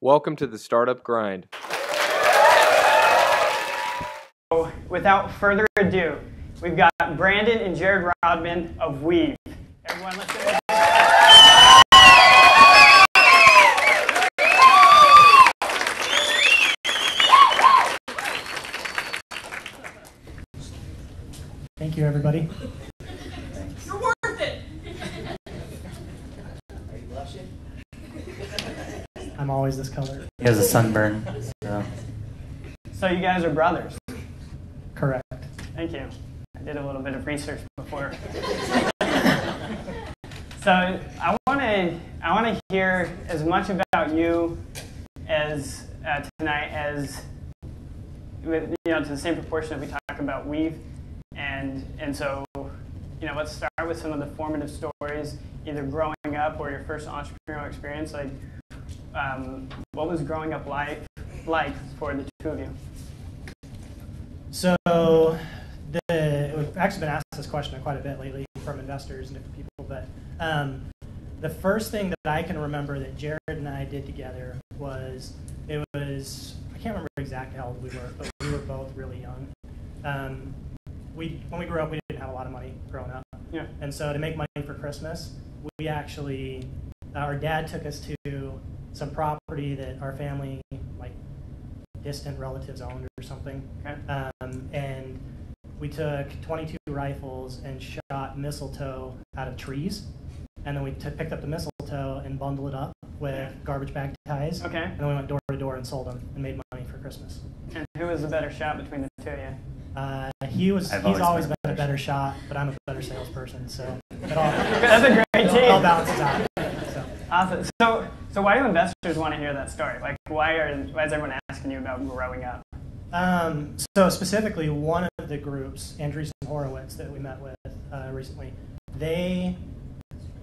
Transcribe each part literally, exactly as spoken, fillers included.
Welcome to the Startup Grind. So, without further ado, we've got Brandon and Jared Rodman of Weave. Everyone, let's do it. Thank you, everybody. Thanks. You're worth it. Are you blushing? I'm always this color. He has a sunburn. So, so you guys are brothers. Correct. Thank you. I did a little bit of research before. So I want to I want to hear as much about you as uh, tonight as with, you know, to the same proportion that we talk about Weave. And and so, you know, let's start with some of the formative stories, either growing up or your first entrepreneurial experience. Like, um, what was growing up life like for the two of you? So, the we've actually been asked this question quite a bit lately from investors and different people. But um, the first thing that I can remember that Jared and I did together was it was I can't remember exactly how old we were, but we were both really young. Um, We, when we grew up, we didn't have a lot of money growing up. Yeah. And so to make money for Christmas, we actually, uh, our dad took us to some property that our family, like distant relatives owned or something. Okay. Um, and we took twenty-two rifles and shot mistletoe out of trees. And then we t picked up the mistletoe and bundled it up with yeah. garbage bag ties. Okay. And then we went door to door and sold them and made money for Christmas. And who was the better shot between the two of you? Uh, he was, I've he's always, always been, been a better shot, but I'm a better salesperson, so it all, that's a great it team. It all balances out. So. Awesome. So, so why do investors want to hear that story? Like, why are why is everyone asking you about growing up? Um, so specifically, one of the groups, Andreessen Horowitz, that we met with uh, recently, they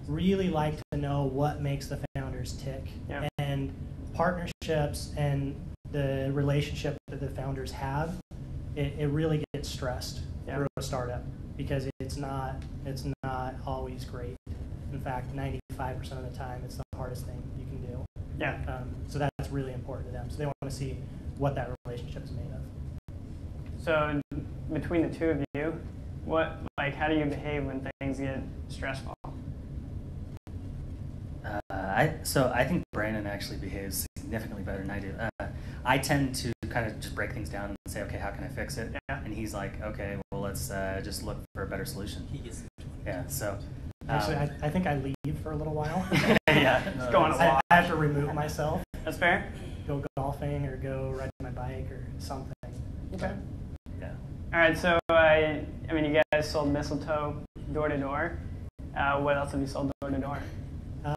really like to know what makes the founders tick, yeah. and partnerships and the relationship that the founders have. It, it really gets stressed yeah. through a startup because it's not it's not always great. In fact, ninety-five percent of the time, it's the hardest thing you can do. Yeah. Um, so that's really important to them. So they want to see what that relationship is made of. So between the two of you, what like how do you behave when things get stressful? Uh, I so I think Brandon actually behaves significantly better than I do. Uh, I tend to kind of just break things down and say, okay, how can I fix it? Yeah. And he's like, okay, well, let's uh, just look for a better solution. He is. Yeah. So um, actually, I, I think I leave for a little while. Yeah. Just go on a walk. I have to remove myself. That's fair. Go golfing or go ride my bike or something. Okay. Yeah. All right. So I, I mean, you guys sold mistletoe door to door. Uh, what else have you sold door to door?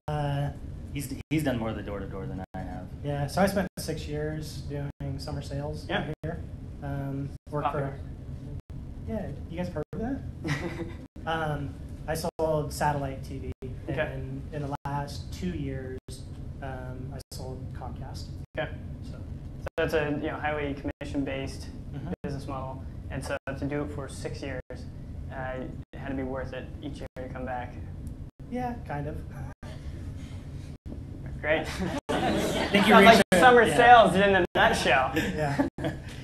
Uh, he's he's done more of the door to door than I have. Yeah. So I spent six years doing summer sales yeah. right here. Um, work oh, for, yeah, you guys heard of that? um, I sold satellite T V, okay. and in the last two years, um, I sold Comcast. Okay. So, so that's a you know highly commission-based mm-hmm. business model, and so to do it for six years, uh, it had to be worth it each year to come back. Yeah, kind of. Great. I think you sounds like a, summer yeah. sales in a nutshell. Yeah.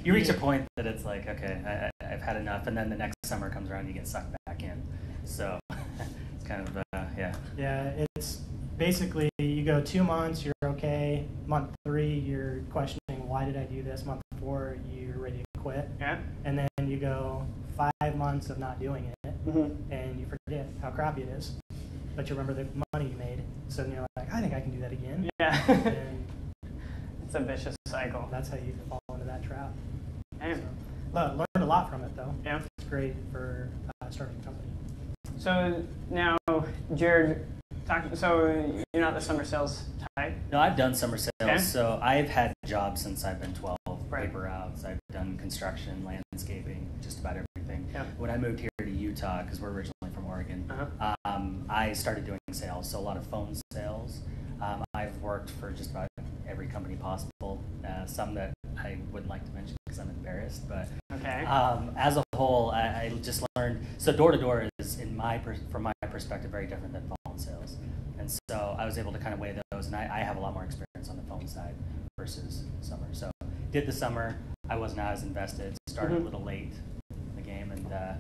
You reach a point that it's like, okay, I, I've had enough, and then the next summer comes around, you get sucked back in. So it's kind of, uh, yeah. Yeah, it's basically you go two months, you're okay. Month three, you're questioning, why did I do this? Month four, you're ready to quit. Yeah. And then you go five months of not doing it, mm-hmm. and you forget how crappy it is. But you remember the money you made, so then you're like, I think I can do that again. Yeah. And it's a vicious cycle. That's how you fall into that trap. Damn. So, learned a lot from it, though. Yeah. It's great for uh, starting a company. So now, Jared, talk, so you're not the summer sales type? No, I've done summer sales. Okay. So I've had jobs since I've been twelve, right. paper routes. I've done construction, landscaping, just about everything. Yeah. When I moved here to Utah, because we're originally from Oregon, uh-huh. um, I started doing sales, so a lot of phone sales. Um, I've worked for just about every company possible, uh, some that I wouldn't like to mention because I'm embarrassed, but okay. um, as a whole, I, I just learned, so door-to-door is, in my from my perspective, very different than phone sales, and so I was able to kind of weigh those, and I, I have a lot more experience on the phone side, did the summer. I wasn't as invested. Started mm-hmm. a little late in the game, and uh,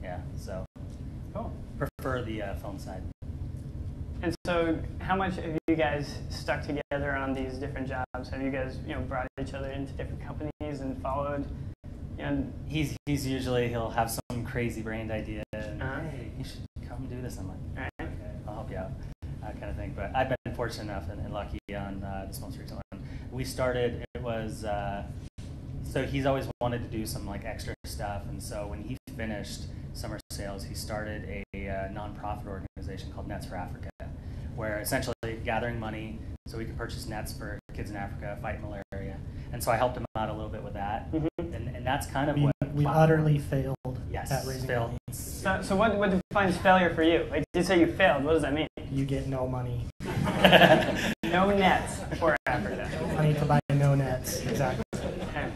yeah, so cool. Prefer the uh, film side. And so, how much have you guys stuck together on these different jobs? Have you guys, you know, brought each other into different companies and followed? You know, he's he's usually he'll have some crazy brained idea. And, uh-huh. Hey, you should come do this. I'm like, all right, okay, I'll help you out, that kind of thing. But I've been fortunate enough and, and lucky on uh, this most recent one. We started. It was uh, so he's always wanted to do some like extra stuff, and so when he finished summer sales, he started a, a nonprofit organization called Nets for Africa, where essentially gathering money so we could purchase nets for kids in Africa, fight malaria. And so I helped him out a little bit with that. Mm-hmm. and, and that's kind of we, what... We utterly failed yes, at raising failed. money. So, so what, what defines failure for you? Like, you say you failed. What does that mean? You get no money. No nets for Africa. No money to buy no nets. Exactly. Okay.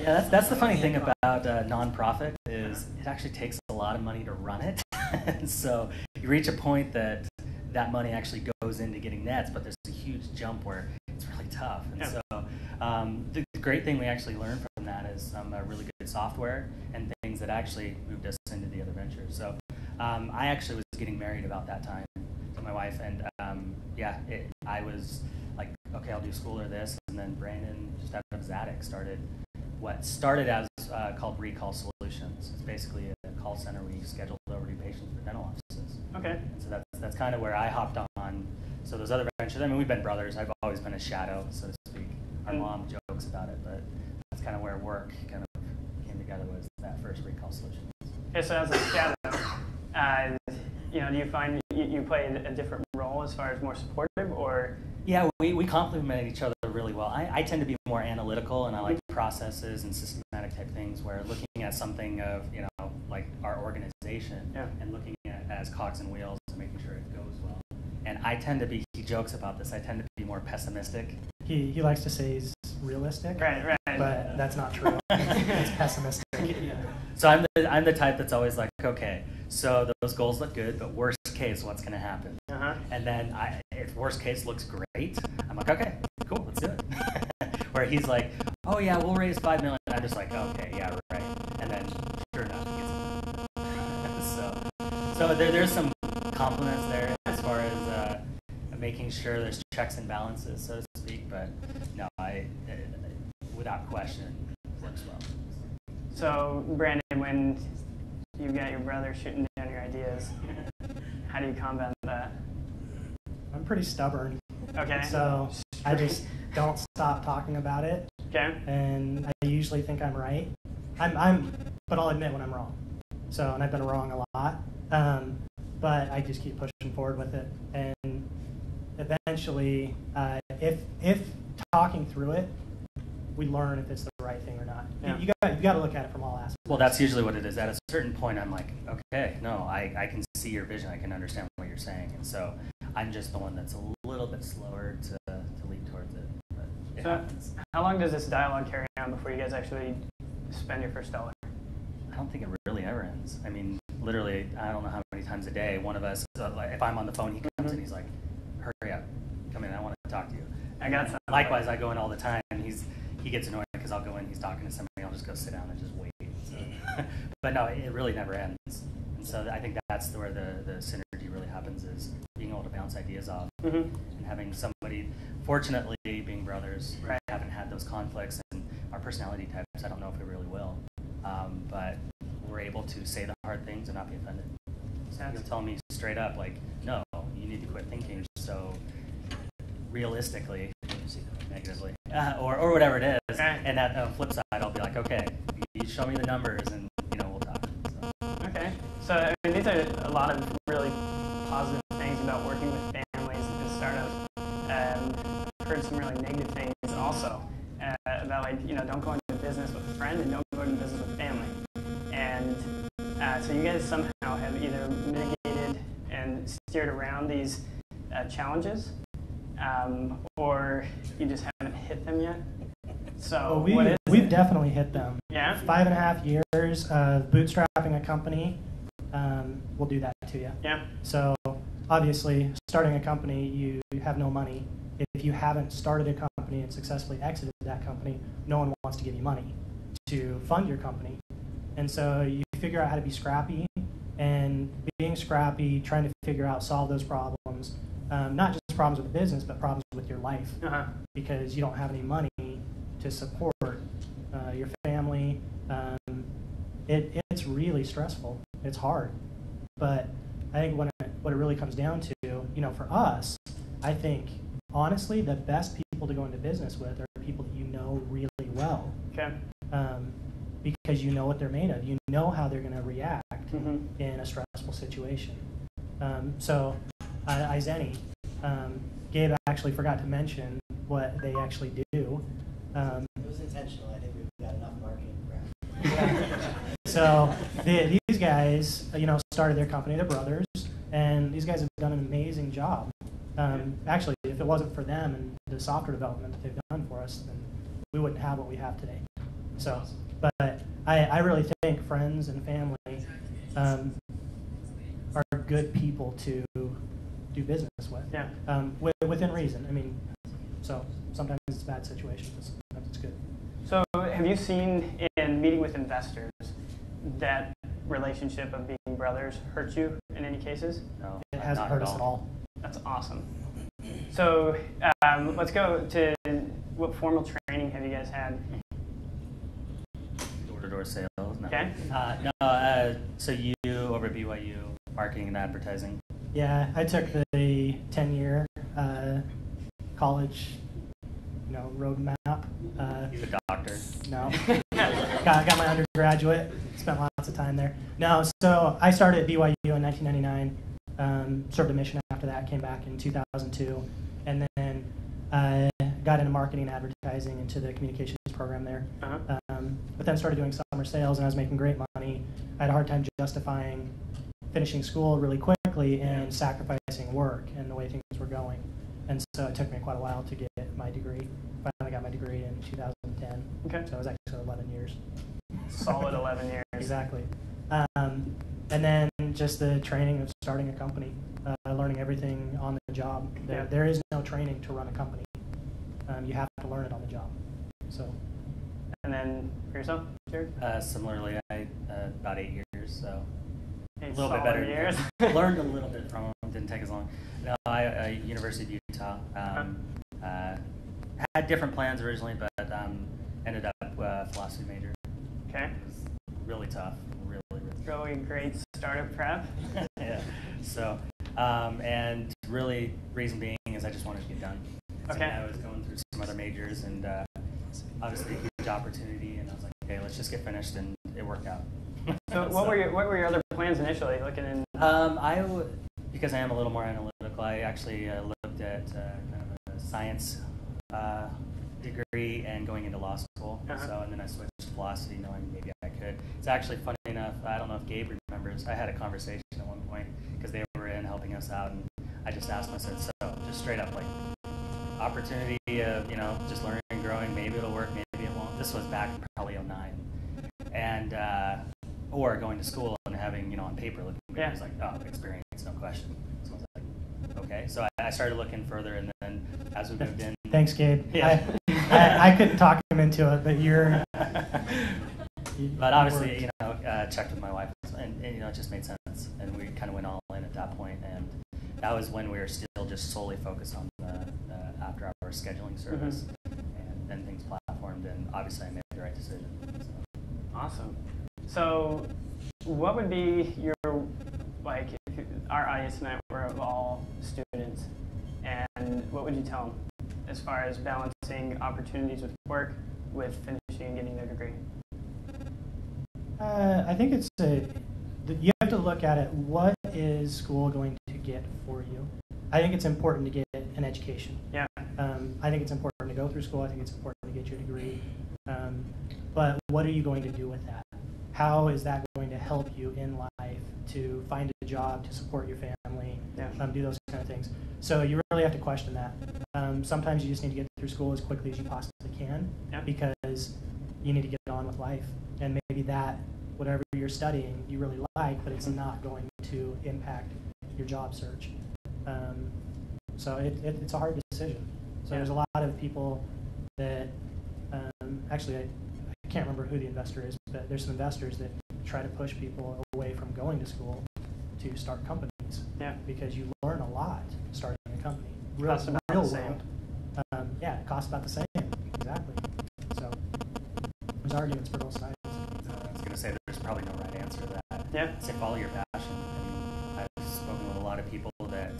Yeah, that's, that's the funny thing about uh, nonprofit is it actually takes a lot of money to run it. And so you reach a point that that money actually goes into getting nets, but there's a huge jump where it's really tough. And yeah. so um, the great thing we actually learned from that is some um, really good software and things that actually moved us into the other ventures. So um, I actually was getting married about that time to my wife, and um, yeah, it, I was like, okay, I'll do school or this, and then Brandon just out of his attic started what started as uh, called Recall Solutions. It's basically a call center where you schedule overdue patients for dental offices. Okay. And so that's that's kind of where I hopped on. So those other ventures, I mean, we've been brothers. I've always been a shadow, so to speak. Our mm. mom jokes about it, but that's kind of where work kind of came together, was that first Recall Solution. Okay, so as a shadow, uh, you know, do you find you, you played a different role as far as more supportive, or? Yeah, we, we complemented each other really well. I, I tend to be more analytical, and I like processes and systematic type things, where looking at something of, you know, like our organization yeah. and looking at it as cogs and wheels and making sure it goes well. And I tend to be, he jokes about this, I tend to be more pessimistic. He he likes to say he's realistic. Right, right. But that's not true. It's pessimistic. Yeah. So I'm the, I'm the type that's always like, okay, so those goals look good, but worst case, what's going to happen? Uh-huh. And then I, if worst case looks great, I'm like, okay, cool, let's do it. Where he's like, oh yeah, we'll raise five million. And I'm just like, okay, yeah, right. And then sure enough, he gets it. so so there there's some compliments there as far as uh, making sure there's checks and balances, so to speak. But no, I, it, without question, works well. So Brandon, when you've got your brother shooting down your ideas, how do you combat that? I'm pretty stubborn. Okay. So I just don't stop talking about it. Okay. And I usually think I'm right. I'm, I'm, but I'll admit when I'm wrong. So, and I've been wrong a lot. Um, but I just keep pushing forward with it. And eventually, uh, if if talking through it, we learn if it's the right thing or not. Yeah. You got you got to look at it from all aspects. Well, that's usually what it is. At a certain point, I'm like, okay, no, I, I can see your vision. I can understand what you're saying. And so I'm just the one that's a little bit slower to, to lead towards it. But it so happens. How long does this dialogue carry on before you guys actually spend your first dollar? I don't think it really ever ends. I mean, literally, I don't know how many times a day, one of us, uh, like, if I'm on the phone, he comes mm-hmm. and he's like, hurry up, come in, I want to talk to you. I got something. Likewise, I go in all the time, and he's he gets annoyed because I'll go in, he's talking to somebody, I'll just go sit down and just wait. So, but no, it really never ends. And so I think that's where the, the synergy really happens, is being able to bounce ideas off mm-hmm. and having somebody, fortunately, being brothers, we right. haven't had those conflicts, and our personality types, I don't know if we really will, um, but we're able to say the hard things and not be offended. So you'll tell me straight up, like, no, you need to quit thinking so realistically, negatively, uh, or, or whatever it is, right. and that uh, flip side, I'll be like, okay, you show me the numbers, and, you know, we'll talk. So. Okay. So, I mean, these are a lot of really positive things about working with families and startups. Um, I've heard some really negative things also uh, about, like, you know, don't go into business with a friend and don't go into business with family. And uh, so you guys somehow have either mitigated and steered around these uh, challenges, um, or you just haven't hit them yet. So well, we, what is we've it? definitely hit them. Yeah. Five and a half years of bootstrapping a company um, will do that to you. Yeah. So obviously, starting a company, you have no money. If you haven't started a company and successfully exited that company, no one wants to give you money to fund your company. And so you figure out how to be scrappy, and being scrappy, trying to figure out, solve those problems, um, not just problems with the business, but problems with your life, uh-huh. because you don't have any money to support uh, your family. Um, it, it's really stressful. It's hard. But I think when it, what it really comes down to, you know, for us, I think, honestly, the best people to go into business with are people that you know really well. Okay. Um, because you know what they're made of. You know how they're going to react mm-hmm. in a stressful situation. Um, so uh, IZENI, um, Gabe actually forgot to mention what they actually do. Um, it was intentional. I think we've got enough marketing around. So the, these guys, you know, started their company, they're brothers, and these guys have done an amazing job. Um, yeah. Actually, if it wasn't for them and the software development that they've done for us, then we wouldn't have what we have today. So, but I, I really think friends and family um, are good people to do business with, yeah. um, with, within reason. I mean, so sometimes it's a bad situation, but sometimes it's good. So have you seen in meeting with investors that relationship of being brothers hurt you in any cases? No, it hasn't hurt us at all. That's awesome. So um, let's go to what formal training have you guys had? Door-to-door sales. No. Okay. Uh, no. Uh, so you over at B Y U, marketing and advertising. Yeah, I took the ten-year uh, college, you know, roadmap. Uh, He's a doctor. No. got got my undergraduate. Spent lots of time there. No, so I started at B Y U in nineteen ninety-nine. Um, served a mission after that. Came back in two thousand two, and then uh, got into marketing and advertising, into the communications program there. Uh-huh. um, but then started doing summer sales, and I was making great money. I had a hard time justifying finishing school really quickly and sacrificing work and the way things were going. And so it took me quite a while to get my degree. Finally got my degree in two thousand ten. Okay. So it was actually eleven years. Solid eleven years. Exactly. Um, and then just the training of starting a company, uh, learning everything on the job. There, yeah. there is no training to run a company. Um, you have to learn it on the job. So. And then for yourself, Jared? Uh, similarly, I uh, about eight years, so eight a little bit better. Years. Learned a little bit from them. Didn't take as long. No, I, I University of Utah. Um, uh, had different plans originally, but um, ended up a uh, philosophy major. Okay. It was really tough. Really, really. Really great startup prep. Yeah. So, um, and really, reason being is I just wanted to get done. Okay. So I was going through some other majors and uh, obviously a huge opportunity, and I was like, okay, let's just get finished, and it worked out. So what so, were your what were your other plans initially? Looking in. Um, I w because I am a little more analytical. I actually uh, looked at uh, kind of a science uh, degree and going into law school. Uh-huh. So and then I switched to philosophy, knowing maybe I could. It's actually funny enough. I don't know if Gabe remembers. I had a conversation at one point because they were in helping us out, and I just asked myself, so just straight up like. Opportunity of, you know, just learning and growing. Maybe it'll work, maybe it won't. This was back probably oh nine. And, uh, or going to school and having, you know, on paper looking at yeah. it was like, oh, experience, no question. So I was like, okay. So I, I started looking further, and then as we moved in. Thanks, Gabe. Yeah. I, I, I couldn't talk him into it, but you're. You, but obviously, worked. You know, uh, checked with my wife, and, and, you know, it just made sense. And we kind of went all in at that point, and that was when we were still just solely focused on the. After our scheduling service, mm-hmm. and then things platformed, and obviously I made the right decision. So. Awesome. So, what would be your like? If our audience tonight were all students, and what would you tell them as far as balancing opportunities with work, with finishing and getting their degree? Uh, I think it's a. You have to look at it. What is school going to get for you? I think it's important to get an education. Yeah. Um, I think it's important to go through school. I think it's important to get your degree. Um, but what are you going to do with that? How is that going to help you in life to find a job, to support your family, yeah. um, do those kind of things? So you really have to question that. Um, sometimes you just need to get through school as quickly as you possibly can, yeah. because you need to get on with life. And maybe that, whatever you're studying, you really like, but it's not going to impact your job search. Um, so it, it, it's a hard decision. So yeah. there's a lot of people that actually, I, I can't remember who the investor is, but there's some investors that try to push people away from going to school to start companies. Yeah. Because you learn a lot starting a company. Real, costs about real the same. World. Um, yeah, it costs about the same. Exactly. So there's arguments for both sides. Uh, I was going to say there's probably no right answer to that. Yeah. Say follow your passion. I mean, I've spoken with a lot of people that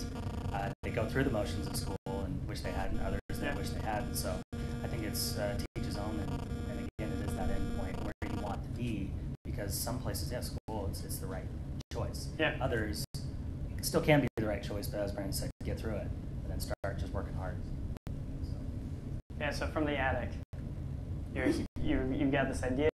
uh, they go through the motions of school and wish they had, and others that yeah. wish they hadn't. So I think it's uh, teach his own, and, and again, it is that end point where you want to be, because some places, yeah, school is it's the right choice. Yeah. Others, it still can be the right choice, but as Brandon said, get through it and then start just working hard. So. Yeah, so from the attic, you're, you, you've got this idea,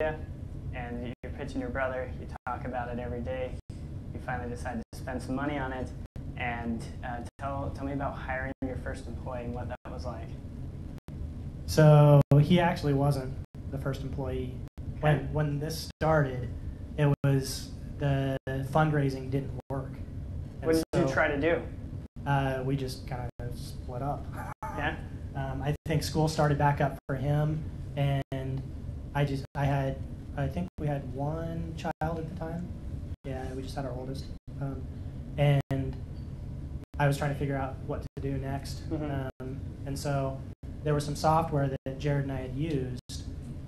and you're pitching your brother, you talk about it every day, you finally decide to spend some money on it, and uh, tell, tell me about hiring your first employee and what that was like. So he actually wasn't the first employee. Okay. When, when this started, it was the fundraising didn't work. And what did so, you try to do? Uh, we just kind of split up. Yeah. Um, I think school started back up for him, and I just I had I think we had one child at the time. Yeah, we just had our oldest, um, and I was trying to figure out what to do next. Mm-hmm. Um, and so there was some software that Jared and I had used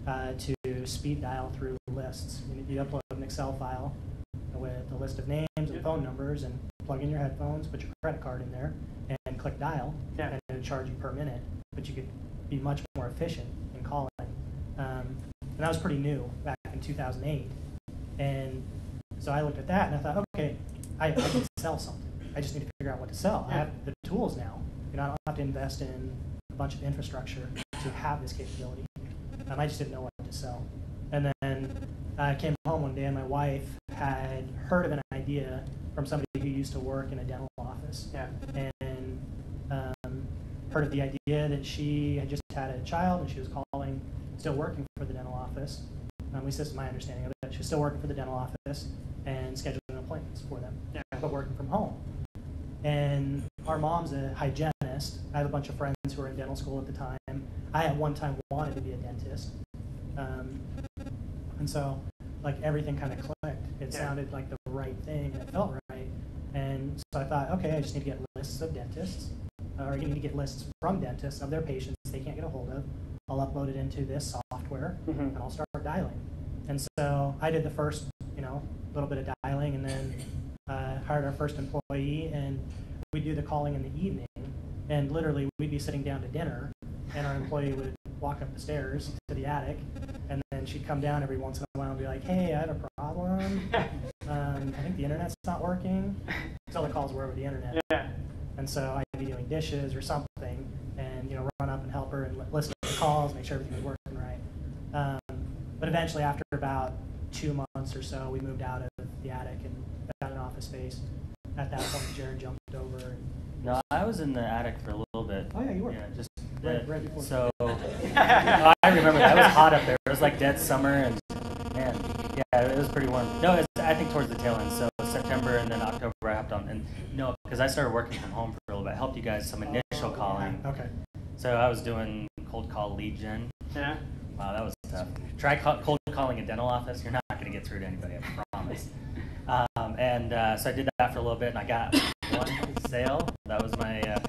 uh, to speed dial through lists. You upload an Excel file with a list of names and phone numbers, and plug in your headphones, put your credit card in there, and click dial, yeah. and it would charge you per minute. But you could be much more efficient in calling. Um, and that was pretty new back in two thousand eight. And so I looked at that, and I thought, okay, I, I can sell something. I just need to figure out what to sell. Yeah. I have the tools now. You know, I don't have to invest in a bunch of infrastructure to have this capability. Um, I just didn't know what to sell. And then I came home one day, and my wife had heard of an idea from somebody who used to work in a dental office. Yeah. And um, heard of the idea that she had just had a child, and she was calling, still working for the dental office. Um, at least this is my understanding of it. She was still working for the dental office and scheduling appointments for them, yeah. but working from home. And our mom's a hygienist. I have a bunch of friends who were in dental school at the time. I at one time wanted to be a dentist. Um, and so like everything kind of clicked. It yeah. sounded like the right thing, and it felt right. And so I thought, okay, I just need to get lists of dentists, or you need to get lists from dentists of their patients they can't get a hold of. I'll upload it into this software, mm-hmm. and I'll start dialing. And so I did the first, you know, little bit of dialing, and then uh, hired our first employee, and we'd do the calling in the evening, and literally we'd be sitting down to dinner, and our employee would walk up the stairs to the attic, and then she'd come down every once in a while and be like, hey, I have a problem. um, I think the internet's not working. So the calls were over the internet. Yeah. And so I'd be doing dishes or something, and, you know, run up and help her and listen to the calls, make sure everything was working right. Um, but eventually, after about two months or so, we moved out of the attic and got an office space. At that point, Jared jumped over. And no, I was in the attic for a little bit. Oh, yeah, you were. Yeah, just right, right before. So I remember that. It was hot up there. It was like dead summer, and man, yeah, it was pretty warm. No, it's, I think towards the tail end. So September and then October I hopped on. And no, because I started working from home for a little bit. I helped you guys some initial oh, calling. Yeah. Okay. So I was doing cold call lead gen. Yeah. Wow, that was tough. Try cold calling a dental office. You're not going to get through to anybody, I promise. um, and uh, so I did that for a little bit, and I got one sale. That was my uh,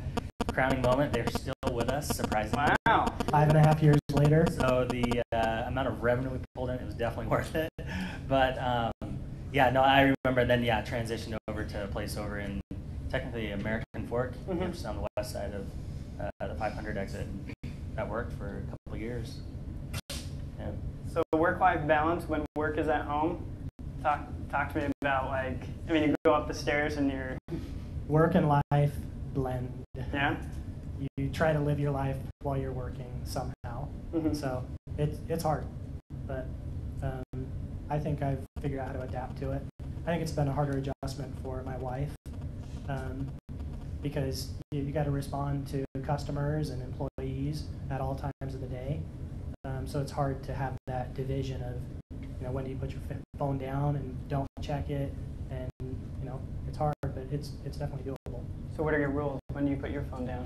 crowning moment. They were still with us, surprisingly. Wow. Five and a half years later. So the uh, amount of revenue we pulled in, it was definitely worth it. But um, yeah, no, I remember then, yeah, transitioned over to a place over in technically American Fork, mm-hmm. which is on the west side of uh, the five hundred exit. That worked for a couple of years. Yeah. So work-life balance when work is at home. Talk talk to me about, like, I mean, you go up the stairs and you're... Work and life blend. Yeah. You try to live your life while you're working somehow. Mm-hmm. So it's, it's hard, but um, I think I've figured out how to adapt to it. I think it's been a harder adjustment for my wife um, because you, you got to respond to customers and employees at all times of the day. Um, so it's hard to have that division of, you know, when do you put your phone down and don't check it, and, you know, it's hard, but it's it's definitely doable. So what are your rules? When do you put your phone down?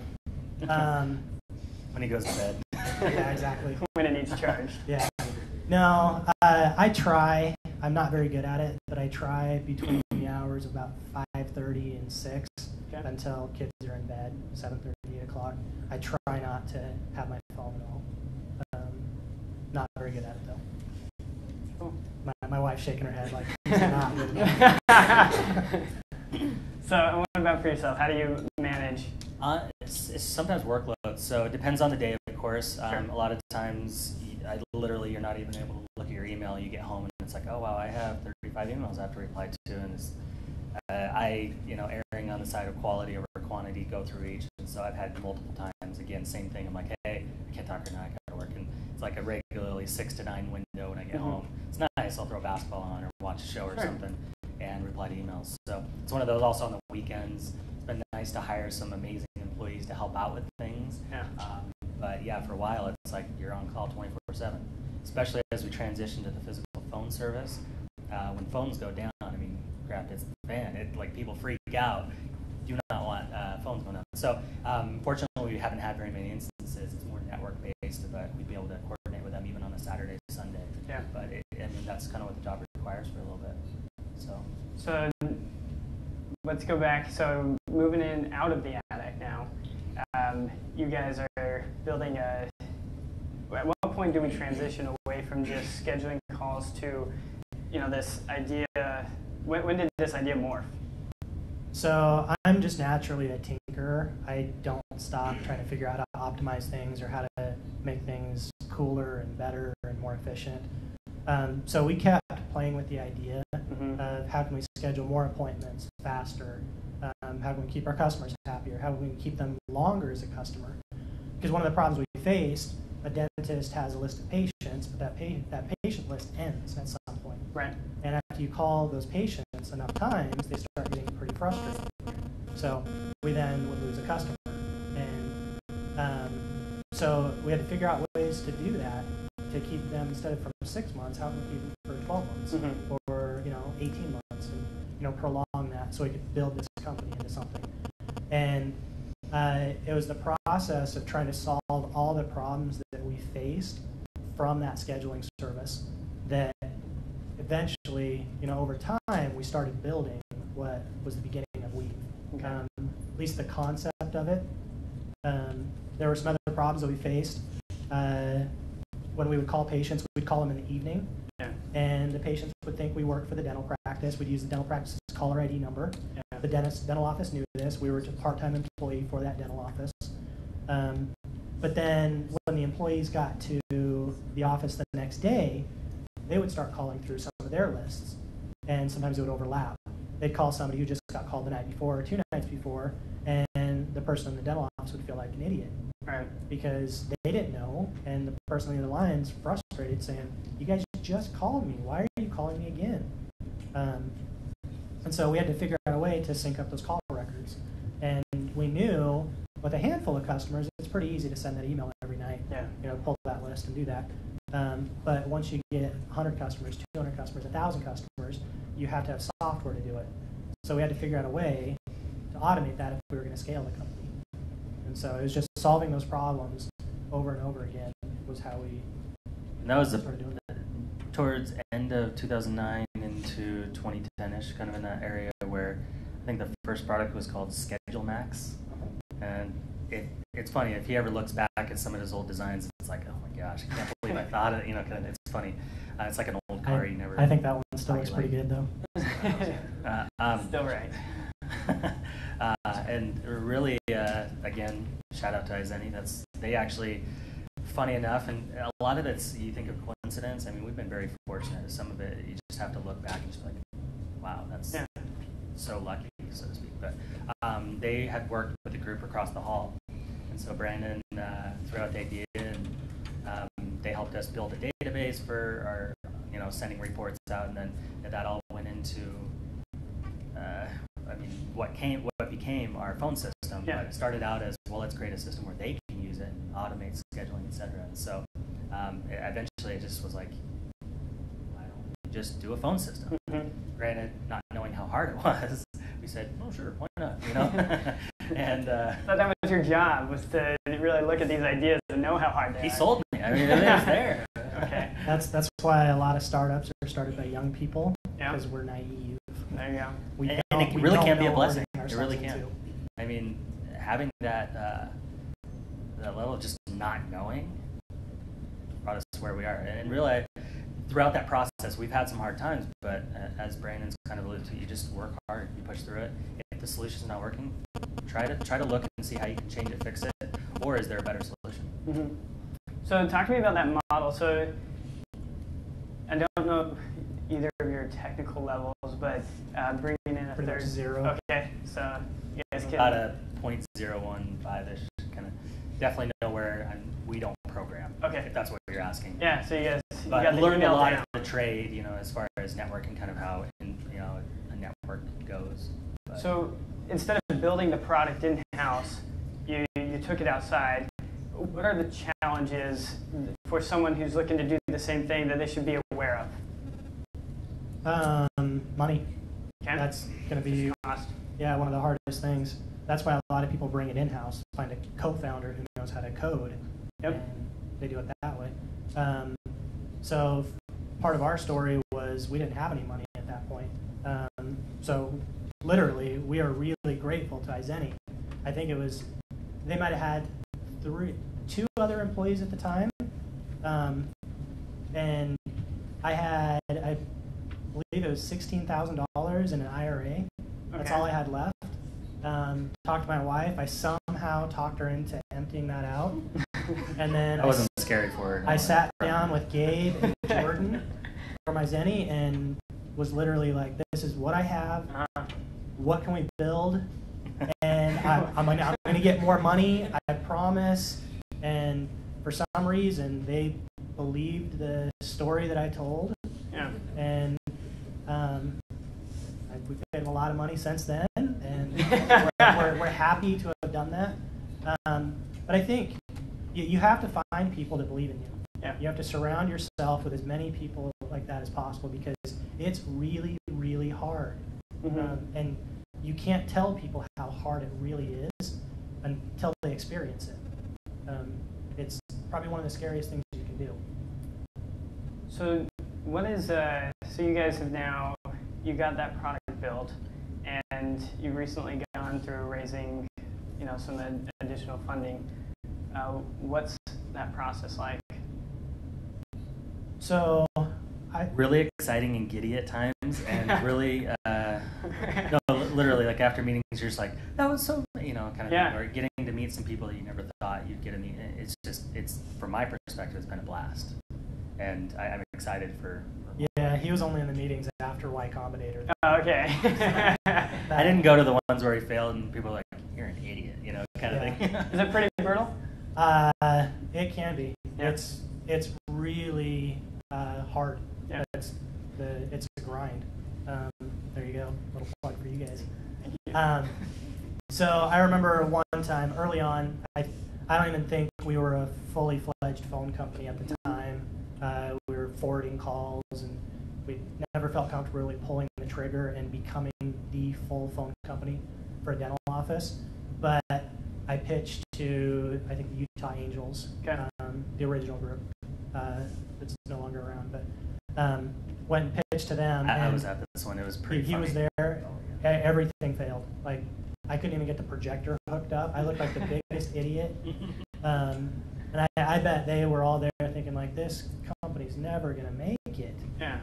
Um, when he goes to bed. Yeah, exactly. When it needs charged. Yeah. No, uh, I try. I'm not very good at it, but I try between the hours of about five thirty and six, okay, until kids are in bed, seven thirty, eight o'clock. I try not to have my phone at all. Um, not very good at it, though. Cool. My, my wife's shaking her head like, it's not good at it. So what about for yourself? How do you manage? Uh, it's, it's sometimes workload. So it depends on the day, of course. Um, sure. A lot of times, I literally, you're not even able to look at your email. You get home and it's like, oh wow, I have thirty-five emails I have to reply to, and it's, uh, I, you know, erring on the side of quality over quantity, go through each. And so I've had multiple times. Again, same thing. I'm like, hey, I can't talk right now. I gotta work, and it's like a regularly six to nine window when I get mm-hmm. home. It's nice. I'll throw basketball on or watch a show or sure. something, and reply to emails. So it's one of those. Also on the weekends, it's been nice to hire some amazing employees to help out with things. Yeah. Um, But yeah, for a while, it's like you're on call twenty-four seven, especially as we transition to the physical phone service. Uh, when phones go down, I mean, crap, it's man, it, like people freak out. You do not want uh, phones going down. So um, fortunately, we haven't had very many instances. It's more network-based, but we'd be able to coordinate with them even on a Saturday, Sunday. Yeah. But it, I mean, that's kind of what the job requires for a little bit. So. So let's go back. So moving in out of the attic now. Um, you guys are building a, at what point do we transition away from just scheduling calls to, you know, this idea, when, when did this idea morph? So I'm just naturally a tinkerer. I don't stop trying to figure out how to optimize things or how to make things cooler and better and more efficient. Um, so we kept playing with the idea mm-hmm. of how can we schedule more appointments faster? Um, how can we keep our customers happier? How can we keep them longer as a customer? Because one of the problems we faced, a dentist has a list of patients, but that, pa that patient list ends at some point. Right. And after you call those patients enough times, they start getting pretty frustrated. So we then would lose a customer. And um, so we had to figure out ways to do that, to keep them, instead of for six months, how can we keep them for twelve months mm-hmm. or, you know, eighteen months and, you know, prolong that so we could build this company into something. And uh, it was the process of trying to solve all the problems that we faced from that scheduling service that eventually, you know, over time, we started building what was the beginning of Weave, okay. um, at least the concept of it. Um, there were some other problems that we faced. Uh, when we would call patients, we'd call them in the evening, yeah. and the patients would think we worked for the dental practice. We'd use the dental practice's caller I D number. Yeah. The dentist, dental office knew this. We were a part-time employee for that dental office. Um, but then when the employees got to the office the next day, they would start calling through some of their lists, and sometimes it would overlap. They'd call somebody who just got called the night before or two nights before, and the person in the dental office would feel like an idiot. Right. Because they didn't know, and the person on the other line is frustrated, saying, "You guys just called me. Why are you calling me again?" Um, and so we had to figure out a way to sync up those call records. And we knew with a handful of customers, it's pretty easy to send that email every night. Yeah. You know, pull that list and do that. Um, but once you get one hundred customers, two hundred customers, one thousand customers, you have to have software to do it. So we had to figure out a way to automate that if we were going to scale the company. And so it was just solving those problems over and over again was how we and that was the, doing that. Towards end of two thousand nine into twenty ten-ish, kind of in that area where I think the first product was called Schedule Max. And it, it's funny, if he ever looks back at some of his old designs, it's like, oh my gosh, I can't believe I thought of it. You know, kind of, it's funny. Uh, it's like an old car I, you never... I think that one still looks pretty good, though. uh, um, still right. Uh, and really, uh, again, shout out to IZENI. That's they actually, funny enough, and a lot of it's you think of coincidence. I mean, we've been very fortunate. Some of it, you just have to look back and just be like, wow, that's yeah. so lucky, so to speak. But um, they had worked with a group across the hall, and so Brandon uh, threw out the idea, and um, they helped us build a database for our, you know, sending reports out, and then that all went into. Uh, I mean, what came, what became our phone system. Yeah. But it started out as, well, let's create a system where they can use it and automate scheduling, et cetera. And so um, it, eventually it just was like, why don't we just do a phone system? Mm-hmm. Granted, not knowing how hard it was, we said, oh, sure, why not, you know? And uh, so that was your job, was to really look at these ideas and know how hard they he are. He sold me. I mean, it is there. Okay. That's that's why a lot of startups are started by young people, because yeah. we're naive. There you go. We and, and it we really can be a blessing. It really can. Into. I mean, having that uh, that level of just not knowing brought us to where we are. And really, throughout that process, we've had some hard times, but uh, as Brandon's kind of alluded to, you just work hard, you push through it. If the solution's not working, try to try to look and see how you can change it, fix it, or is there a better solution? Mm-hmm. So talk to me about that model. So I don't know either of your technical levels, but uh, bringing in a Pretty third zero. Okay, so you guys can about a point zero one five ish kind of. Definitely know where I'm, we don't program. Okay, if that's what you're asking. Yeah, so you guys you got the learned a lot down. Of the trade, you know, as far as networking, kind of how in, you know a network goes. But. So instead of building the product in house, you you took it outside. What are the challenges for someone who's looking to do the same thing that they should be aware of? Um, money. Okay. That's going to be cost. Yeah, one of the hardest things. That's why a lot of people bring it in-house, find a co-founder who knows how to code. Yep. And they do it that way. Um, so part of our story was we didn't have any money at that point. Um, so literally, we are really grateful to IZENI. I think it was, they might have had three, two other employees at the time. Um, and I had, I believe it was sixteen thousand dollars in an I R A. That's okay. all I had left. Um, talked to my wife. I somehow talked her into emptying that out. And then I wasn't I, scared for her. No. I sat down with Gabe and Jordan from IZENI and was literally like, this is what I have. Uh-huh. What can we build? And I, I'm, I'm going to get more money, I promise. And for some reason, they believed the story that I told. Yeah. And um, we've made a lot of money since then, and we're, we're, we're happy to have done that. Um, but I think you, you have to find people to believe in you. Yeah. You have to surround yourself with as many people like that as possible, because it's really, really hard. Mm-hmm. um, and you can't tell people how hard it really is until they experience it. Um, it's probably one of the scariest things you can do. So what is, uh, so you guys have now, you got that product built, and you've recently gone through raising, you know, some additional funding. Uh, what's that process like? So, I really exciting and giddy at times, and really, uh, no, literally, like after meetings, you're just like, that was so, you know, kind of, yeah. thing, or getting to meet some people that you never thought you'd get to meet. It's just, it's from my perspective, it's been a blast, and I, I'm excited for. for Yeah, he was only in the meetings after Y Combinator. Oh, okay. I didn't go to the ones where he failed and people were like, you're an idiot, you know, kind yeah. of thing. Is it pretty brutal? Uh, it can be. Yeah. It's it's really uh, hard. Yeah. It's, the, it's a grind. Um, there you go. A little plug for you guys. Thank you. Um, so I remember one time early on, I, I don't even think we were a fully fledged phone company at the time. Uh, we were forwarding calls, and we never felt comfortable really pulling the trigger and becoming the full phone company for a dental office. But I pitched to, I think, the Utah Angels, okay. um, the original group that's uh, no longer around, but um, went and pitched to them. I, and I was at this one. It was pretty he, funny. He was there. Oh, yeah. Everything failed. Like, I couldn't even get the projector hooked up. I looked like the biggest idiot. Um, and I, I bet they were all there thinking, like, this company's never going to make it. Yeah.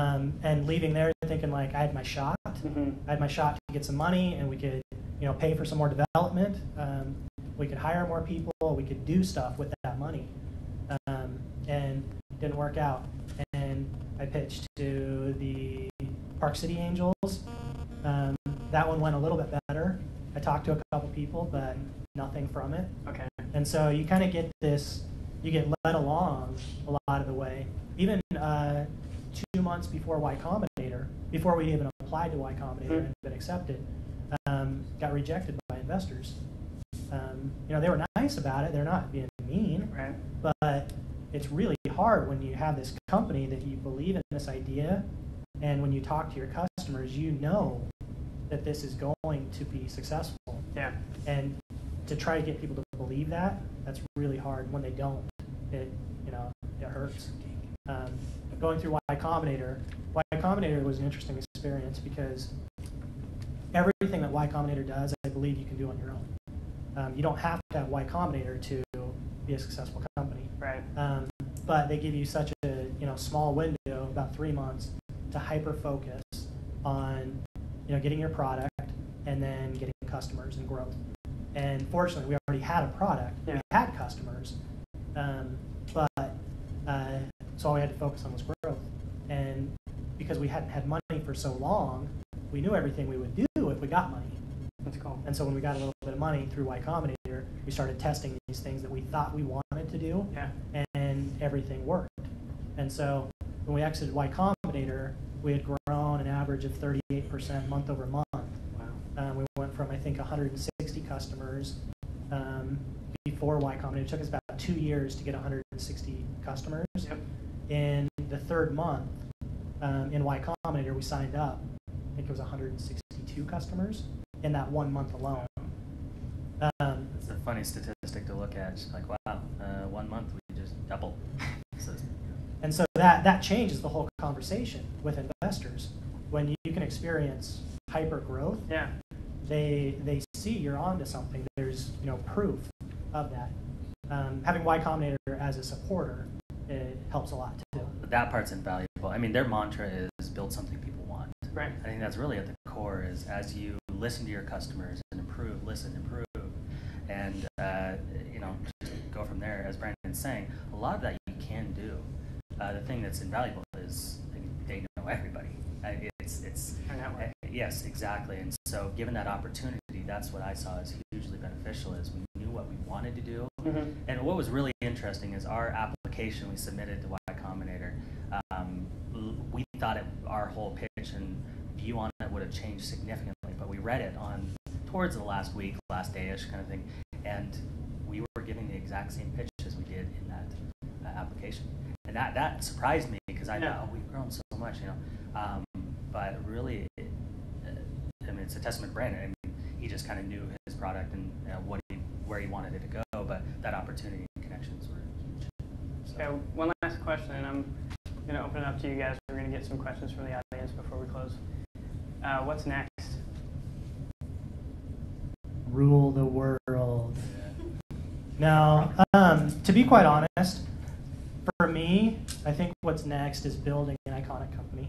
Um, and leaving there thinking, like, I had my shot. Mm-hmm. I had my shot to get some money, and we could, you know, pay for some more development. Um, we could hire more people. We could do stuff with that money. Um, and it didn't work out. And I pitched to the Park City Angels. Um, that one went a little bit better. I talked to a couple people, but nothing from it. Okay. And so you kind of get this, you get led along a lot of the way. Even uh, two months before Y Combinator, before we even applied to Y Combinator mm-hmm. and been accepted, um, got rejected by investors. Um, you know, they were nice about it. They're not being mean. Right. But it's really hard when you have this company that you believe in this idea, and when you talk to your customers, you know that this is going to be successful. Yeah. And to try to get people to believe that That's really hard. When they don't, it you know it hurts. Um, going through Y Combinator, Y Combinator was an interesting experience because everything that Y Combinator does, I believe you can do on your own. Um, you don't have to have Y Combinator to be a successful company. Right. Um, but they give you such a you know small window, about three months, to hyper focus on you know getting your product and then getting customers and growth. And fortunately, we already had a product. Yeah. We had customers, um, but uh, so all we had to focus on was growth. And because we hadn't had money for so long, we knew everything we would do if we got money. That's cool. And so when we got a little bit of money through Y Combinator, we started testing these things that we thought we wanted to do, yeah. and, and everything worked. And so when we exited Y Combinator, we had grown an average of thirty-eight percent month over month. Wow. Um, we went from, I think, one hundred sixty customers um, before Y Combinator. It took us about two years to get one hundred sixty customers. Yep. In the third month um, in Y Combinator, we signed up. I think it was one hundred sixty-two customers in that one month alone. Um, That's a funny statistic to look at. It's like, wow, uh, one month we just doubled. So, and so that, that changes the whole conversation with investors. When you, you can experience hyper growth, yeah. they they see you're onto something. There's you know proof of that. Um, having Y Combinator as a supporter, it helps a lot too. But that part's invaluable. I mean, their mantra is build something people want. Right. I think that's really at the core, is as you listen to your customers and improve, listen, improve, and uh, you know, just go from there. As Brandon's saying, a lot of that you can do. Uh, the thing that's invaluable is they know everybody. Uh, it's it's uh, yes, exactly. And so, given that opportunity, that's what I saw as hugely beneficial. Is we knew what we wanted to do, mm-hmm. and what was really interesting is our application we submitted to Y Combinator. Um, we thought it, our whole pitch and view on it would have changed significantly, but we read it on towards the last week, last day-ish kind of thing, and we were giving the exact same pitch as we did in that uh, application, and that that surprised me because I yeah. thought, oh, we've grown so much, you know, um, but really, it, I mean, it's a testament to Brandon. I mean, he just kind of knew his product and you know, what he, where he wanted it to go, but that opportunity and connections were huge. So. Okay, one last question, and I'm going to open it up to you guys. We're going to get some questions from the audience before we close. Uh, what's next? Rule the world. Now, um, to be quite honest, for me, I think what's next is building an iconic company.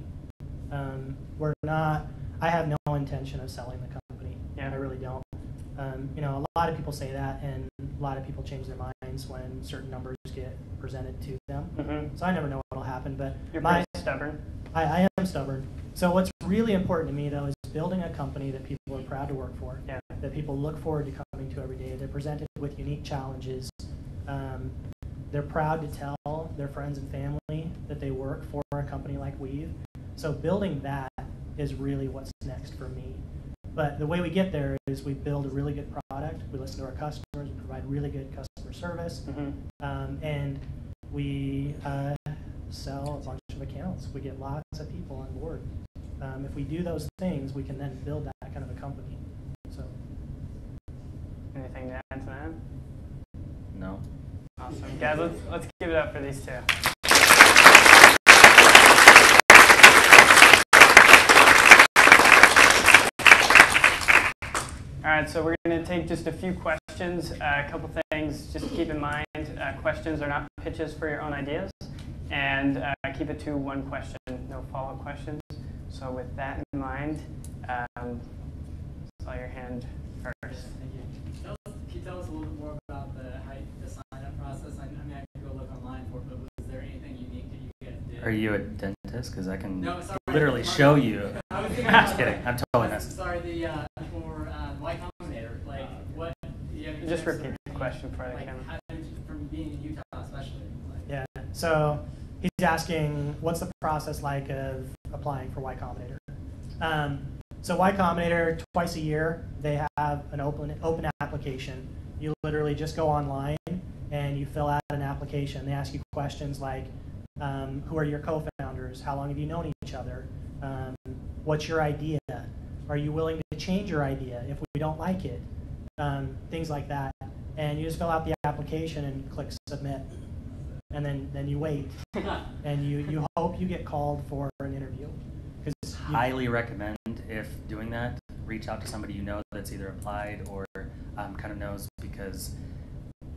Um, we're not, I have no intention of selling the company. Yeah. I really don't. Um, you know, a lot of people say that, and a lot of people change their minds when certain numbers get presented to them. Mm-hmm. So I never know what'll happen, but you're my, pretty stubborn. I, I am stubborn. So what's really important to me, though, is building a company that people are proud to work for, yeah. that people look forward to coming to every day. They're presented with unique challenges. Um, they're proud to tell their friends and family that they work for a company like Weave. So building that is really what's next for me. But the way we get there is we build a really good product, we listen to our customers, we provide really good customer service, mm-hmm. um, and we uh, sell a bunch of accounts. We get lots of people on board. Um, if we do those things, we can then build that kind of a company. So, anything to add to that? No. Awesome, guys. Let's let's give it up for these two. All right. So we're going to take just a few questions. Uh, a couple things just to keep in mind: uh, questions are not pitches for your own ideas, and uh, keep it to one question. No follow-up questions. So with that in mind, um, saw your hand first. Yeah, thank you. Tell, can you tell us a little bit more about the, the sign-up process? I, I mean, I can go look online for it, but was there anything unique that you guys did? Are you a dentist? Because I can no, sorry, literally show you. I was just kidding. I'm totally messing. Sorry, the uh, for uh, Y Combinator, like uh, what? Do you have just repeat the question for like, the camera. How did you, from being in Utah, especially? Like, yeah. So he's asking, what's the process like of applying for Y Combinator? Um, so Y Combinator, twice a year, they have an open open application. You literally just go online and you fill out an application. They ask you questions like, um, who are your co-founders? How long have you known each other? Um, what's your idea? Are you willing to change your idea if we don't like it? Um, things like that. and you just fill out the application and click submit, and then then you wait, and you you hope you get called for an interview. Because highly recommend, if doing that, reach out to somebody you know that's either applied or um, kind of knows, because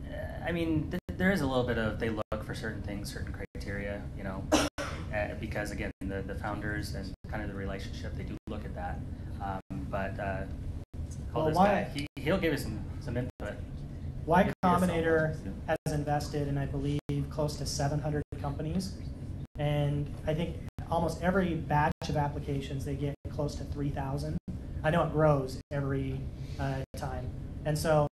uh, I mean th there is a little bit of, they look for certain things, certain criteria, you know, uh, because again the the founders and kind of the relationship, they do look at that. Um, but uh, call well, this why, guy. He, he'll give you some some input. Y Combinator has invested in, I believe, close to seven hundred companies, and I think almost every batch of applications they get close to three thousand. I know it grows every uh, time, and so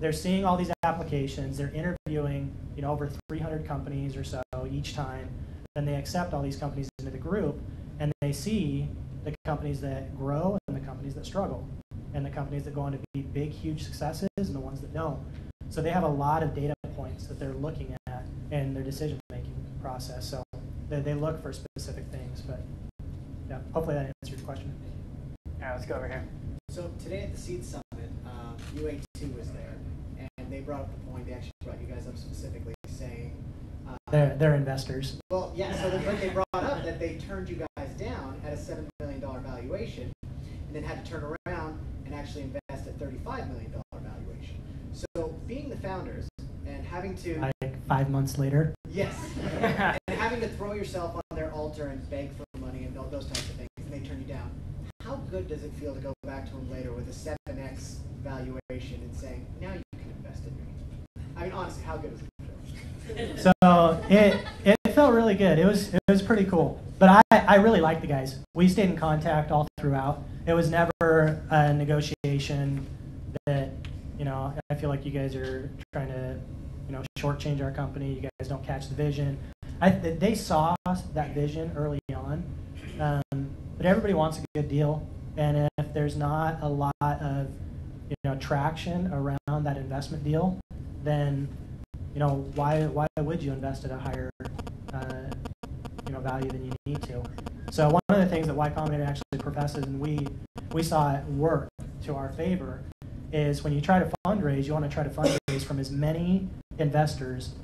they're seeing all these applications. They're interviewing, you know, over three hundred companies or so each time. Then they accept all these companies into the group, and they see the companies that grow and the companies that struggle, and the companies that go on to be big, huge successes, and the ones that don't. So they have a lot of data points that they're looking at in their decision-making process. So they, they look for specific things. But yeah, hopefully that answers your question. All right, let's go over here. So today at the Seed Summit, um, U A T was there, and they brought up the point. They actually brought you guys up specifically, saying uh, they're they're investors. Well, yeah. So they, they brought up that they turned you guys down at a seven million dollar valuation, and then had to turn around and actually invest at thirty-five million dollar valuation. So being the founders and having to, like, five months later. Yes. And having to throw yourself on their altar and beg for money and all those types of things, and they turn you down. How good does it feel to go back to them later with a seven X valuation and saying, now you can invest in me? I mean, honestly, how good is it? So it, it felt really good. It was, it was pretty cool. But I, I really liked the guys. We stayed in contact all throughout. It was never a negotiation that, you know, I feel like you guys are trying to, you know, shortchange our company. You guys don't catch the vision. I, they saw that vision early on. Um, But everybody wants a good deal, and if there's not a lot of, you know, traction around that investment deal, then, you know, why why would you invest at a higher, uh, you know, value than you need to? So one of the things that Y Combinator actually professes, and we we saw it work to our favor, is when you try to fundraise, you want to try to fundraise from as many investors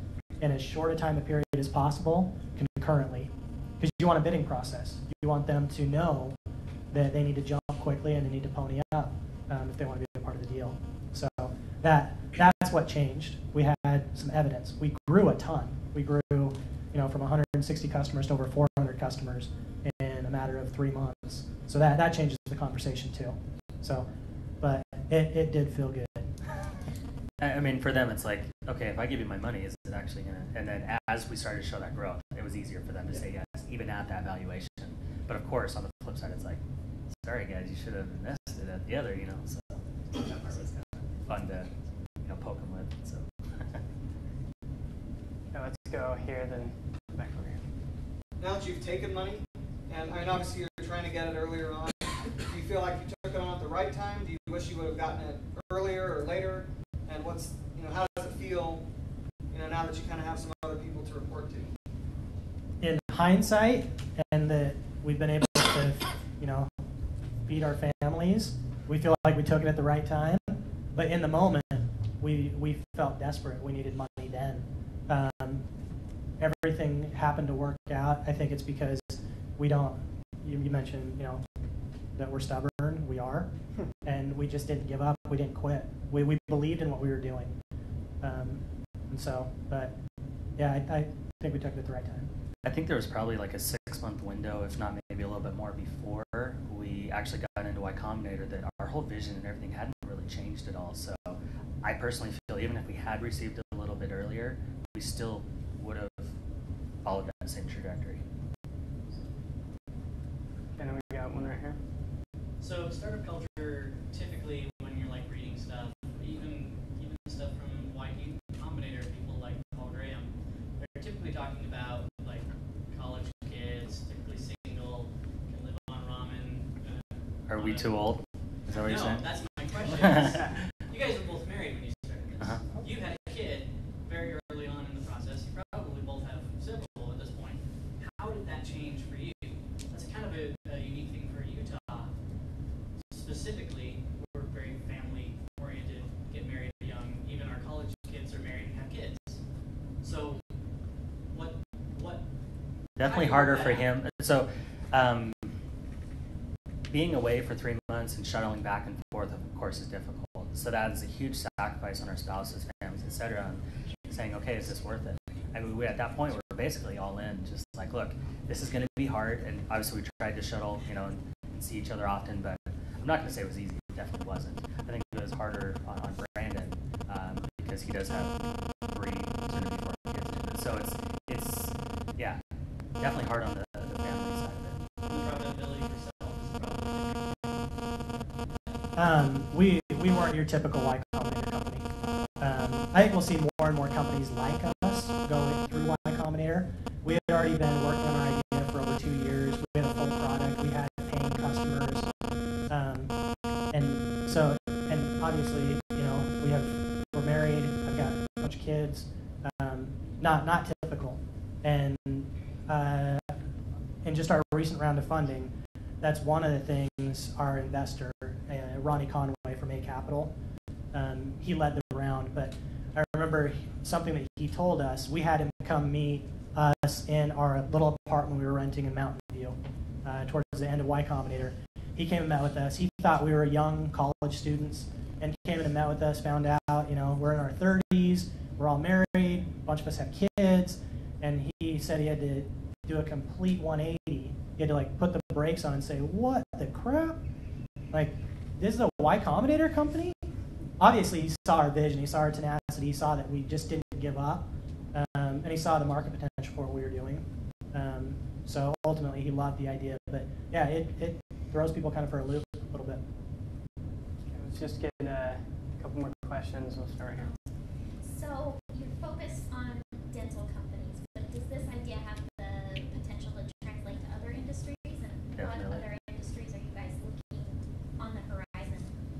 in as short a time a period as possible concurrently. Because you want a bidding process. You want them to know that they need to jump quickly and they need to pony up um, if they want to be a part of the deal. So that that's what changed. We had some evidence. We grew a ton. We grew, you know, from one hundred sixty customers to over four hundred customers in a matter of three months. So that that changes the conversation too. So, but it it did feel good. I mean, for them, it's like, okay, if I give you my money, is it actually gonna? And then as we started to show that growth, it was easier for them to say yes, even at that valuation. But of course, on the flip side, it's like, sorry guys, you should have invested at the other, you know. So that part was kind of fun to, you know, poke them with. So now let's go here, then back over here. Now that you've taken money, and I mean, obviously you're trying to get it earlier on. Do you feel like you took it on at the right time? Do you wish you would have gotten it earlier or later? And what's, you know, how does it feel, you know, now that you kind of have some other people to report to? In hindsight, and that we've been able to, you know, feed our families, we feel like we took it at the right time. But in the moment, we we felt desperate. We needed money then. Um, everything happened to work out. I think it's because we don't. You, you mentioned, you know, that we're stubborn. We are, and we just didn't give up. We didn't quit. We we believed in what we were doing, um, and so. But yeah, I, I think we took it at the right time. I think there was probably like a six-month window, if not maybe a little bit more, before we actually got into Y Combinator that our whole vision and everything hadn't really changed at all. So I personally feel even if we had received it a little bit earlier, we still would have followed that same trajectory. And we got one right here. So startup culture, typically when you're like reading stuff, even even stuff from Y Combinator, people like Paul Graham, they're typically talking about like college kids, typically single, can live on ramen. Uh, Are we too old? Is that what no, you're saying? No, that's my question. You guys were both married when you started this. Uh-huh. You had a kid very early on in the process. You probably both have several at this point. How did that change for you? That's kind of a, a unique thing for Utah. Specifically, we're very family-oriented, get married young. Even our college definitely harder for him. So um, being away for three months and shuttling back and forth, of course, is difficult. So that is a huge sacrifice on our spouses, families, et cetera, and saying, okay, is this worth it? I mean, we, at that point, we're basically all in, just like, look, this is going to be hard. And obviously, we tried to shuttle, you know, and, and see each other often, but I'm not going to say it was easy. It definitely wasn't. I think it was harder on, on Brandon um, because he does have three sort of before he gets to it. So it's, it's, yeah, definitely hard on the, the family side of it. The probability yourself is probably different. Um, we, we weren't your typical Y Combinator company. Um, I think we'll see more and more companies like us going through Y Combinator. We had already been working on our idea for over two years. We had a full product. We had paying customers, um, and so and obviously, you know, we have we're married. I've got a bunch of kids. Um, not not typical, and uh, and just our recent round of funding. That's one of the things our investor, uh, Ronnie Conway from A Capital, um, he led the round, but. I remember something that he told us. We had him come meet us in our little apartment we were renting in Mountain View uh, towards the end of Y Combinator. He came and met with us. He thought we were young college students and came in and met with us, found out, you know, we're in our thirties, we're all married, a bunch of us have kids, and he said he had to do a complete one eighty. He had to, like, put the brakes on and say, what the crap? Like, this is a Y Combinator company? Obviously, he saw our vision, he saw our tenacity, he saw that we just didn't give up, um, and he saw the market potential for what we were doing. Um, so ultimately, he loved the idea. But yeah, it, it throws people kind of for a loop a little bit. I was just getting a couple more questions. We'll start here. So you focus on dental companies, but does this idea have the potential to translate to other industries? And Definitely. What other industries are you guys looking on the horizon?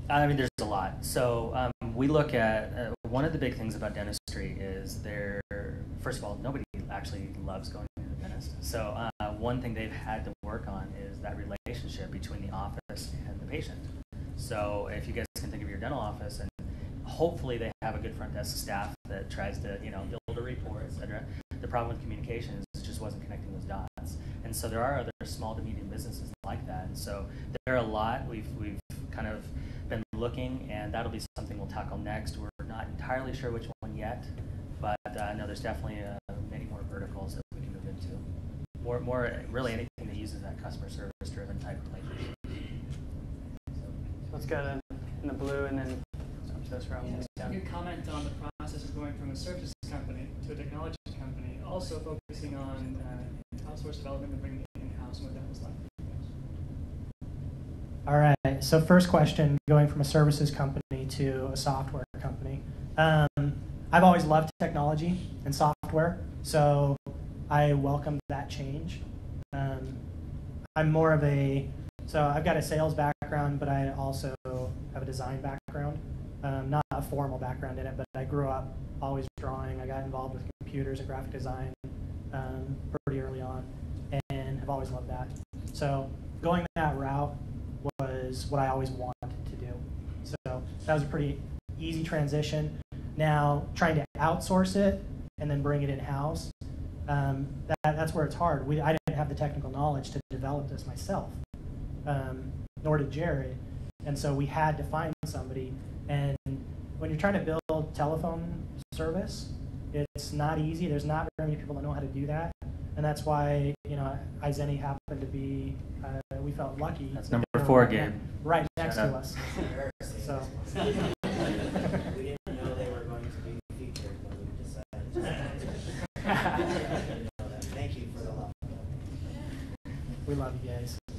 I mean, there's a lot. So. Um, We look at, uh, one of the big things about dentistry is they're, first of all, nobody actually loves going to the dentist. So uh, one thing they've had to work on is that relationship between the office and the patient. So if you guys can think of your dental office, and hopefully they have a good front desk staff that tries to, you know, build a rapport, et cetera. The problem with communications is it just wasn't connecting those dots. And so there are other small to medium businesses like that. And so there are a lot. We've, we've kind of been looking, and that'll be something we'll tackle next. We're not entirely sure which one yet, but uh, no, there's definitely uh, many more verticals that we can move into. More, more, really anything that uses that customer service-driven type relationship. So let's go in the blue, and then jump to this round. Yes. Yeah. Your comment on the process of going from a services company to a technology company, also focusing on uh, outsource development and bringing it in-house, and what that was like. All right. So first question, going from a services company to a software company. Um, I've always loved technology and software, so I welcome that change. Um, I'm more of a, so I've got a sales background, but I also have a design background. Um, not a formal background in it, but I grew up always drawing. I got involved with computers and graphic design um, pretty early on, and I've always loved that. So going that route was what I always wanted to do. So that was a pretty easy transition. Now, trying to outsource it and then bring it in-house, um, that, that's where it's hard. We, I didn't have the technical knowledge to develop this myself, um, nor did Jared. And so we had to find somebody. And when you're trying to build telephone service, it's not easy. There's not very many people that know how to do that. And that's why, you know, IZENI happened to be, uh, we felt lucky. That's number four game. Right next to us. So. We didn't know they were going to be featured, but we decided. Thank you for the love. We love you guys. All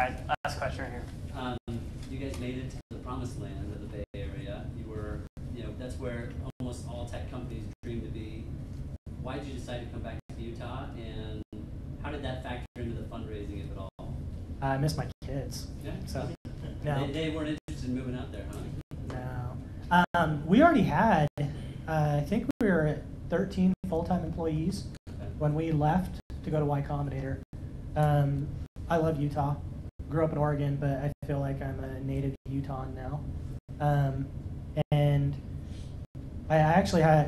right, last question right here. Um, you guys made it to the promised land of the Bay Area. You were, you know, that's where almost all tech companies dream to be. Why did you decide to come back to Utah, and how did that factor into the fundraising, if at all? I miss my kids. Yeah. So, no. they, they weren't interested in moving out there, huh? No. Um, we already had, uh, I think we were at thirteen full-time employees okay. when we left to go to Y Combinator. Um, I love Utah. Grew up in Oregon, but I feel like I'm a native Utahn now. Um, and I actually had...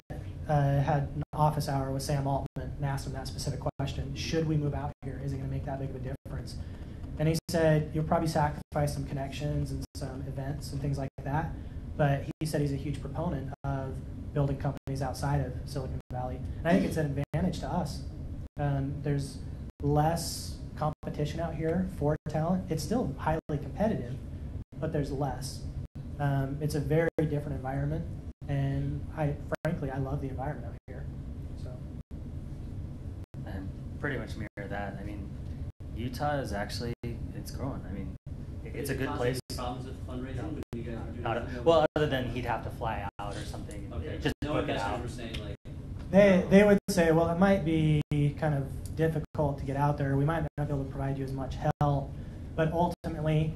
Uh, had an office hour with Sam Altman and asked him that specific question. should we move out here? Is it going to make that big of a difference? And he said, you'll probably sacrifice some connections and some events and things like that. But he said he's a huge proponent of building companies outside of Silicon Valley. And I think it's an advantage to us. Um, there's less competition out here for talent. It's still highly competitive, but there's less. Um, it's a very different environment. And I, frankly, I love the environment out here. So, I pretty much mirror that. I mean, Utah is actually, it's growing. I mean, it's a good place. Problems with fundraising? You guys are doing a, well, other than he'd have to fly out or something. Okay. Just no one were saying like. They they would say, well, it might be kind of difficult to get out there. We might not be able to provide you as much help, but ultimately,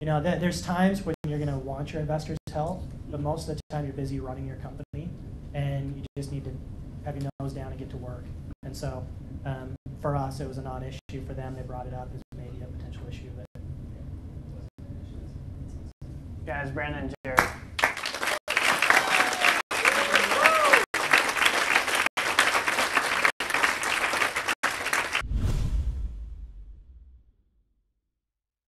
you know, th there's times when you're going to want your investors' help, but most of the time you're busy running your company, and you just need to have your nose down and get to work. And so, um, for us, it was a non-issue. For them, they brought it up as maybe a potential issue, but. Guys, Brandon and Jared.